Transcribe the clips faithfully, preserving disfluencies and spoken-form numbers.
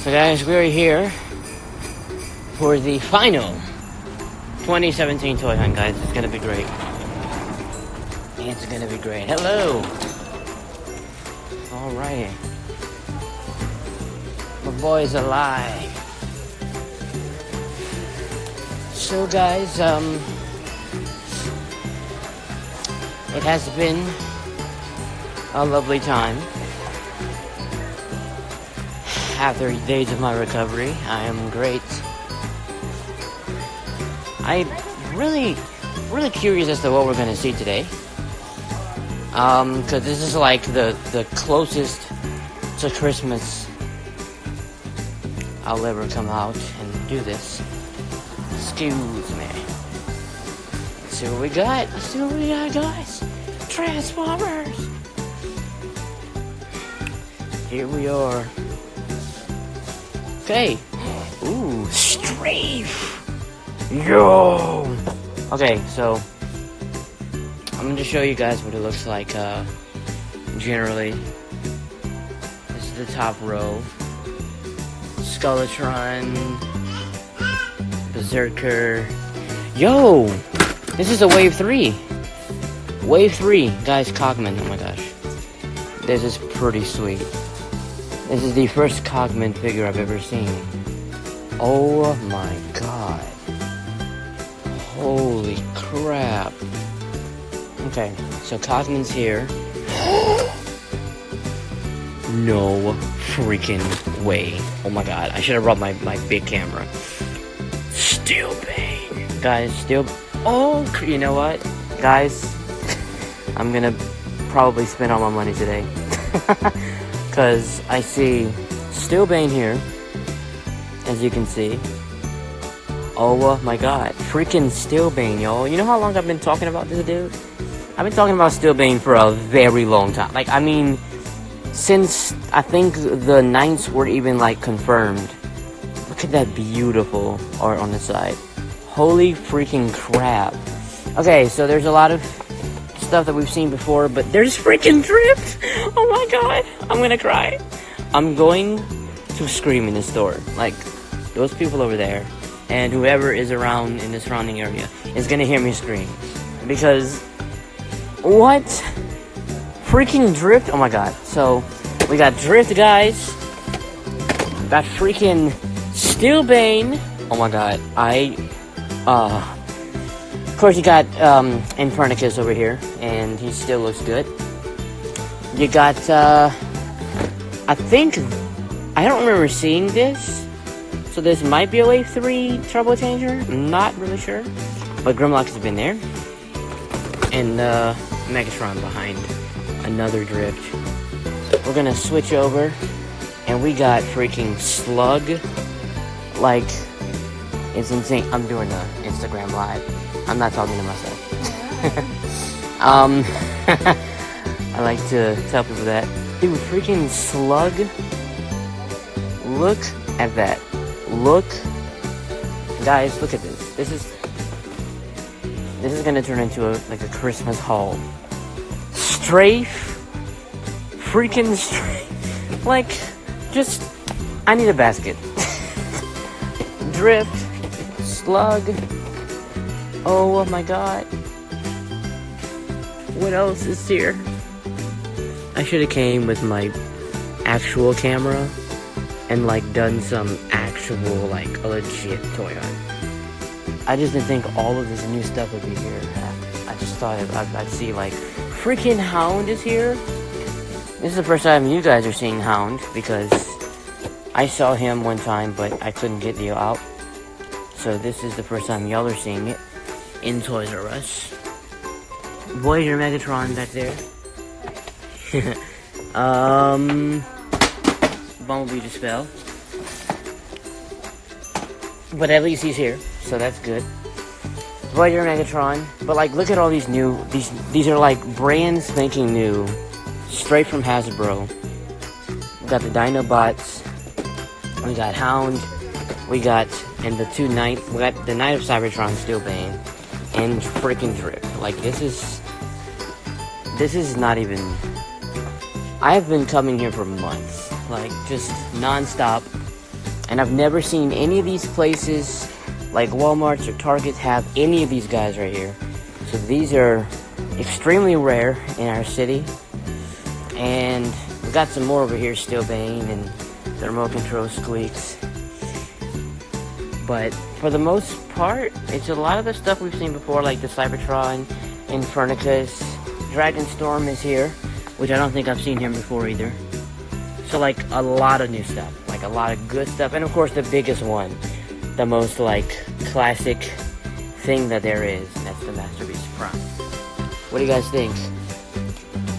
So guys, we're here for the final twenty seventeen toy hunt, guys. It's gonna be great. It's gonna be great. Hello! Alright. My boy's alive. So guys, um... it has been a lovely time. After days of my recovery, I am great. I'm really, really curious as to what we're gonna see today. Um, cause this is like the, the closest to Christmas I'll ever come out and do this. Excuse me. Let's see what we got. Let's see what we got, guys. Transformers! Here we are. Okay. Ooh, Strafe! Yo! Okay, so I'm gonna show you guys what it looks like, uh, generally. This is the top row. Skeletron. Berserker. Yo! This is a wave three. Wave three. Guys, Cogman. Oh my gosh. This is pretty sweet. This is the first Cogman figure I've ever seen. Oh my god. Holy crap. Okay, so Cogman's here. No freaking way. Oh my god, I should have brought my, my big camera. Steelbane. Guys, Steel... Oh, you know what? Guys, I'm gonna probably spend all my money today. Because I see Steelbane here, as you can see. Oh my god, freaking Steelbane, y'all. You know how long I've been talking about this dude? I've been talking about Steelbane for a very long time. Like, I mean, since I think the ninths were even, like, confirmed. Look at that beautiful art on the side. Holy freaking crap. Okay, so there's a lot of stuff that we've seen before, but there's freaking Drift! Oh my god, I'm gonna cry. I'm going to scream in this store. Like, those people over there, and whoever is around in the surrounding area, is gonna hear me scream. Because, what? Freaking Drift? Oh my god. So, we got Drift, guys. Got freaking Steelbane. Oh my god, I, uh... of course, you got um, Infernocus over here, and he still looks good. You got, uh, I think, I don't remember seeing this, so this might be a Wave three Turbo Changer, I'm not really sure, but Grimlock has been there, and uh, Megatron behind another Drift. We're gonna switch over, and we got freaking Slug, like, it's insane. I'm doing an Instagram live. I'm not talking to myself. um, I like to tell people that. Dude, freaking Slug. Look at that. Look. Guys, look at this. This is... This is gonna turn into a, like a Christmas haul. Strafe. Freaking Strafe. Like, just... I need a basket. Drift. Slug. Oh my god. What else is here? I should have came with my actual camera and like done some actual like legit toy hunt. I just didn't think all of this new stuff would be here. I just thought I'd, I'd see like freaking Hound is here. This is the first time you guys are seeing Hound because I saw him one time but I couldn't get the out. So this is the first time y'all are seeing it. In Toys R Us. Voyager Megatron back there. um, Bumblebee just fell. But at least he's here, so that's good. Voyager Megatron. But like, look at all these new, these these are like brand spanking new, straight from Hasbro. We got the Dinobots. We got Hound. We got, and the two Knights, we got the Knight of Cybertron, Steelbane. And freaking Drip. Like, this is... This is not even... I've been coming here for months. Like, just non-stop. And I've never seen any of these places, like Walmarts or Targets, have any of these guys right here. So these are extremely rare in our city. And we've got some more over here, Steelbane and the remote control squeaks. But for the most part, it's a lot of the stuff we've seen before, like the Cybertron, Infernocus. Dragonstorm is here, which I don't think I've seen him before either. So like a lot of new stuff, like a lot of good stuff, and of course the biggest one, the most like classic thing that there is, and that's the Masterpiece Prime. What do you guys think?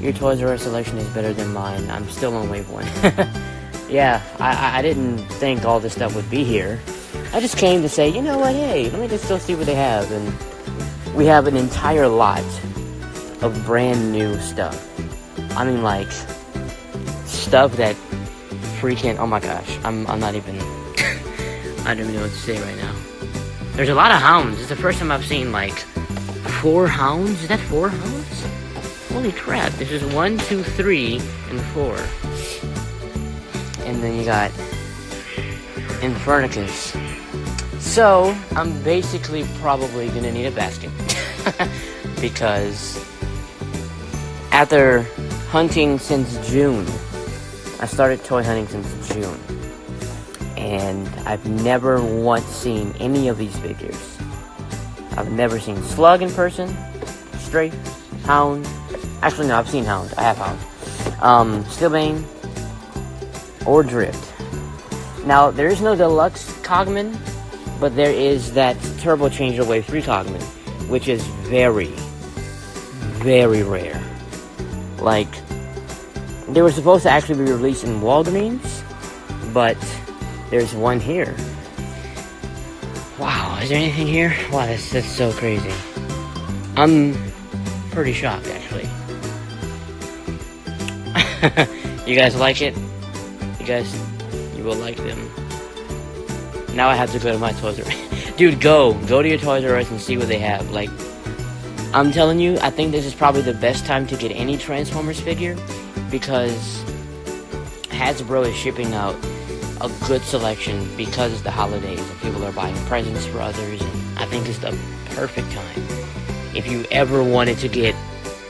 Your Toys R Us selection is better than mine. I'm still on wave one. Yeah, I, I didn't think all this stuff would be here. I just came to say, you know what, hey, let me just still see what they have, and we have an entire lot of brand new stuff. I mean, like, stuff that freaking, oh my gosh, I'm, I'm not even, I don't even know what to say right now. There's a lot of hounds. It's the first time I've seen, like, four hounds? Is that four hounds? Holy crap, this is one, two, three, and four. And then you got Infernicus. So, I'm basically probably gonna need a basket. Because after hunting since June, I started toy hunting since June, and I've never once seen any of these figures. I've never seen Slug in person, Strafe, Hound, actually no, I've seen Hound, I have Hound, um, Steelbane, or Drift. Now, there is no deluxe Cogman, but there is that Turbo Changer Wave three Cogman, which is very, very rare. Like, they were supposed to actually be released in Walgreens, but there's one here. Wow, is there anything here? Wow, that's, that's so crazy. I'm pretty shocked, actually. You guys like it? You guys, you will like them. Now I have to go to my Toys R Us. Dude, go. Go to your Toys R Us and see what they have. Like, I'm telling you, I think this is probably the best time to get any Transformers figure, because Hasbro is shipping out a good selection because it's the holidays and people are buying presents for others, and I think it's the perfect time. If you ever wanted to get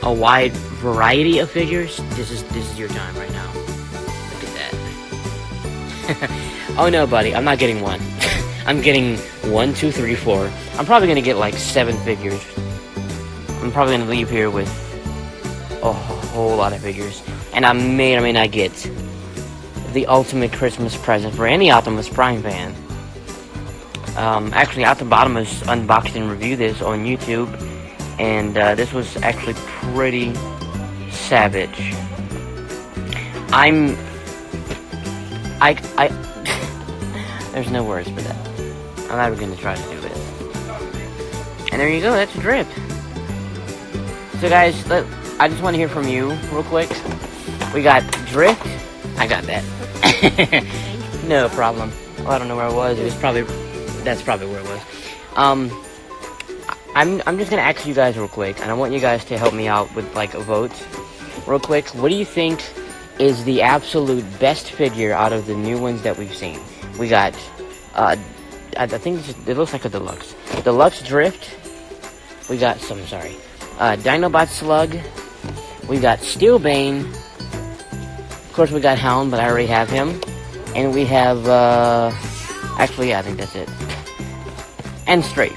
a wide variety of figures, this is this is your time right now. Look at that. Oh no, buddy, I'm not getting one. I'm getting one, two, three, four. I'm probably gonna get like seven figures. I'm probably gonna leave here with a whole lot of figures, and I may or may not get the ultimate Christmas present for any Optimus Prime fan. Um, actually, AutoBottomus unboxed and reviewed this on YouTube, and uh, this was actually pretty savage. I'm, I, I, there's no words for that. I'm not even gonna try to do it. And there you go. That's a drip. So guys, let, I just want to hear from you real quick. We got Drift. I got that. No problem. Well, I don't know where I was. It was probably, that's probably where it was. Um, I'm, I'm just going to ask you guys real quick, and I want you guys to help me out with like a vote real quick. What do you think is the absolute best figure out of the new ones that we've seen? We got, uh, I think this is, it looks like a deluxe. Deluxe Drift. We got some, sorry. Uh, Dinobot Slug, we got Steelbane, of course we got Hound, but I already have him, and we have, uh, actually, yeah, I think that's it, and Strafe.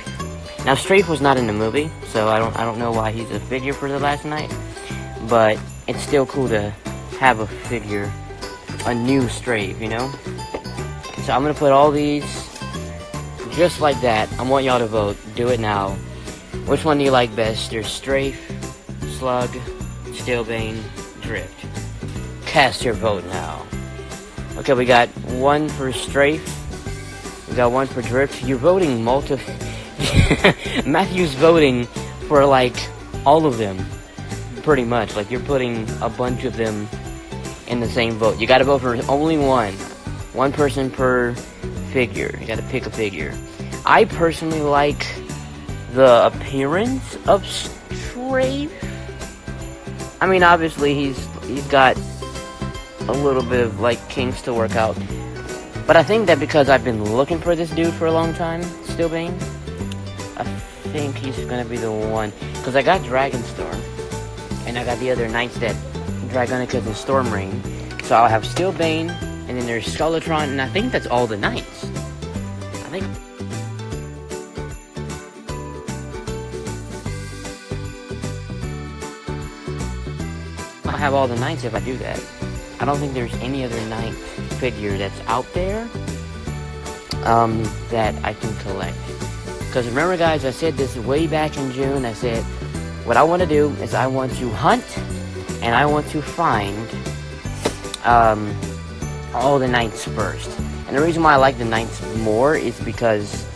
Now, Strafe was not in the movie, so I don't, I don't know why he's a figure for The Last Knight, but it's still cool to have a figure, a new Strafe, you know? So I'm gonna put all these, just like that. I want y'all to vote, do it now. Which one do you like best? There's Strafe, Slug, Steelbane, Drift. Cast your vote now. Okay, we got one for Strafe. We got one for Drift. You're voting multiple. Matthew's voting for, like, all of them. Pretty much. Like, you're putting a bunch of them in the same vote. You gotta vote for only one. One person per figure. You gotta pick a figure. I personally like the appearance of Strafe. I mean, obviously he's he's got a little bit of like kinks to work out, But I think that because I've been looking for this dude for a long time, Steelbane, I think he's gonna be the one. Because I got Dragonstorm, and I got the other knights that Dragonica and Storm Ring. So I'll have Steelbane, and then there's Skeletron, and I think that's all the knights. I think. I'll have all the knights if I do that. I don't think there's any other knight figure that's out there um, that I can collect. Because remember guys, I said this way back in June. I said, what I want to do is I want to hunt and I want to find um, all the knights first. And the reason why I like the knights more is because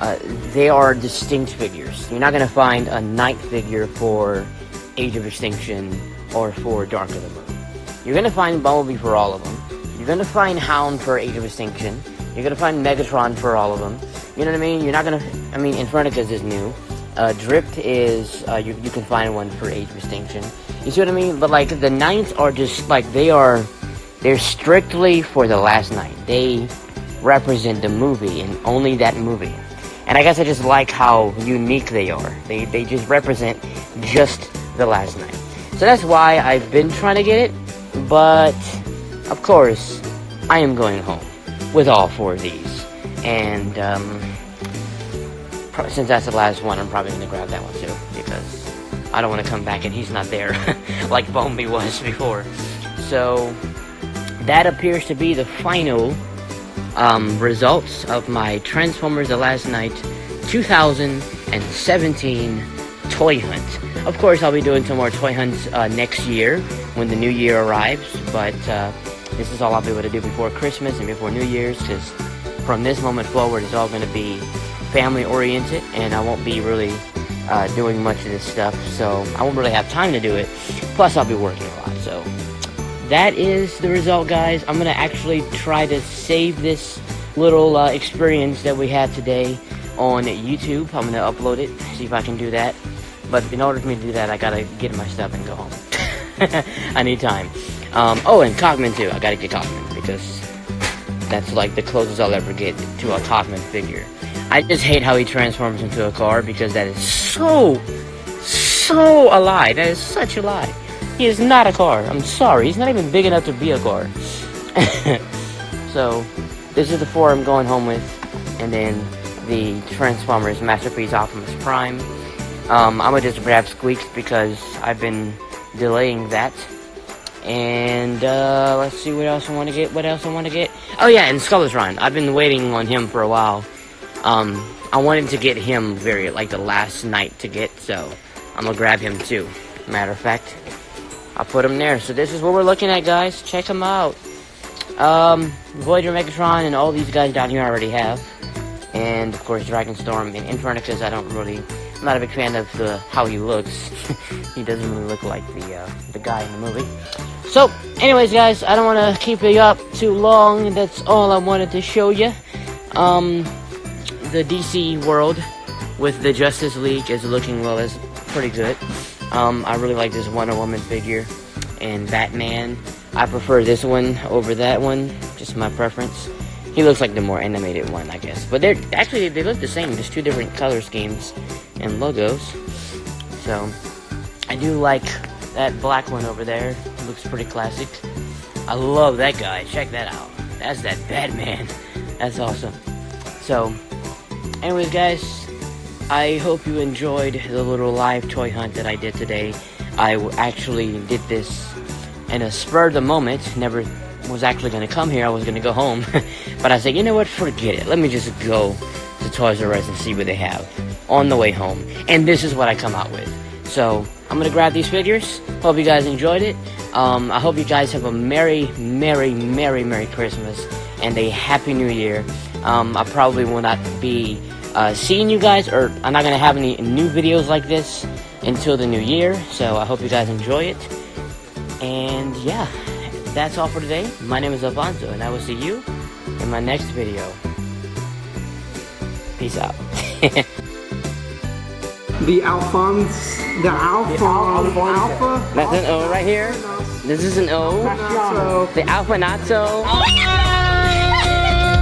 uh, they are distinct figures. You're not going to find a knight figure for Age of Extinction or for Dark of the Moon. You're going to find Bumblebee for all of them. You're going to find Hound for Age of Extinction. You're going to find Megatron for all of them. You know what I mean? You're not going to... I mean, Infernocus is new. Uh, Drift is... Uh, you, you can find one for Age of Extinction. You see what I mean? But, like, the Knights are just... Like, they are... They're strictly for the Last Knight. They represent the movie and only that movie. And I guess I just like how unique they are. They, they just represent just the Last Knight. So that's why I've been trying to get it. But, of course, I am going home with all four of these. And, um, since that's the last one, I'm probably going to grab that one, too. Because I don't want to come back and he's not there like Bumblebee was before. So, that appears to be the final um, results of my Transformers: The Last Knight two thousand seventeen toy hunt. Of course, I'll be doing some more toy hunts uh, next year when the new year arrives, but uh, this is all I'll be able to do before Christmas and before New Year's, because from this moment forward, it's all going to be family-oriented, and I won't be really uh, doing much of this stuff, so I won't really have time to do it, plus I'll be working a lot. So that is the result, guys. I'm going to actually try to save this little uh, experience that we had today on YouTube. I'm going to upload it, see if I can do that. But in order for me to do that, I gotta get my stuff and go home. I need time. Um, oh, and Cogman too. I gotta get Cogman because that's like the closest I'll ever get to a Cogman figure. I just hate how he transforms into a car because that is so, so a lie. That is such a lie. He is not a car. I'm sorry. He's not even big enough to be a car. So, this is the four I'm going home with. And then the Transformers Masterpiece Optimus Prime. Um, I'm going to just grab Squeaks because I've been delaying that. And, uh, let's see what else I want to get. What else I want to get? Oh, yeah, and Skullcrusher. I've been waiting on him for a while. Um, I wanted to get him very, like, the last night to get, so I'm going to grab him, too. Matter of fact, I'll put him there. So this is what we're looking at, guys. Check him out. Um, Voyager, Megatron, and all these guys down here I already have. And, of course, Dragonstorm and Infernicus. I don't really... I'm not a big fan of the, how he looks. He doesn't really look like the uh, the guy in the movie. So, anyways, guys, I don't want to keep it up too long. That's all I wanted to show you. Um, the D C world with the Justice League is looking well as pretty good. Um, I really like this Wonder Woman figure and Batman. I prefer this one over that one. Just my preference. He looks like the more animated one, I guess. But they're actually they look the same. Just two different color schemes and logos. So I do like that black one over there. It looks pretty classic. I love that guy. Check that out. That's that Batman. That's awesome. So, anyways, guys, I hope you enjoyed the little live toy hunt that I did today. I actually did this in a spur of the moment. Never was actually going to come here. I was going to go home. But I said, you know what? Forget it. Let me just go to Toys R Us and see what they have on the way home. And this is what I come out with. So, I'm going to grab these figures. Hope you guys enjoyed it. Um, I hope you guys have a merry, merry, merry, merry Christmas. And a happy new year. Um, I probably will not be uh, seeing you guys. Or I'm not going to have any new videos like this until the new year. So, I hope you guys enjoy it. And, yeah. That's all for today. My name is Alfonso, and I will see you in my next video. Peace out. the Alphonse, the Alpha, the Alpha, Alpha. That's an O right here. This is an O. The Alfonso. Oh my God.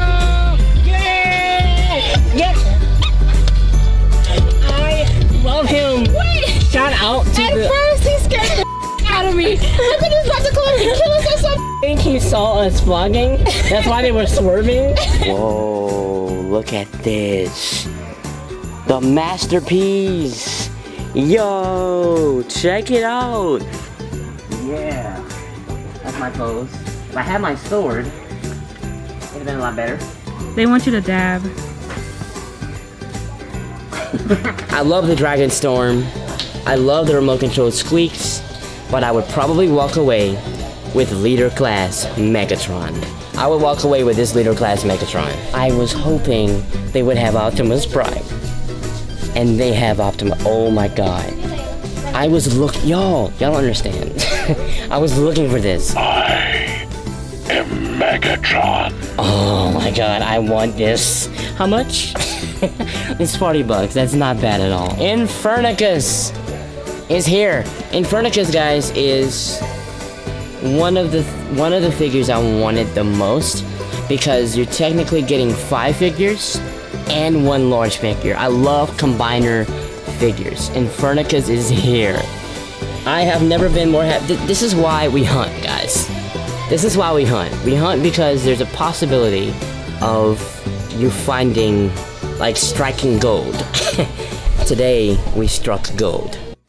shout out to At the- first he scared the out of me. I thought he was about to come and kill us or something. I think he saw us vlogging. That's why they were swerving. Whoa, look at this. The Masterpiece. Yo, check it out. Yeah, that's my pose. If I had my sword, it would have been a lot better. They want you to dab. I love the Dragonstorm. I love the remote control squeaks, but I would probably walk away with leader class Megatron. I would walk away with this leader class Megatron. I was hoping they would have Optimus Prime, and they have Optimus. Oh my God! I was look, y'all, y'all don't understand. I was looking for this. I am Megatron. Oh my God! I want this. How much? It's forty bucks. That's not bad at all. Infernocus is here. Infernocus, guys, is one of the one of the figures I wanted the most because you're technically getting five figures and one large figure. I love combiner figures. Infernocus is here. I have never been more happy. Th this is why we hunt, guys. This is why we hunt. We hunt because there's a possibility of you finding, like, striking gold. Today, we struck gold.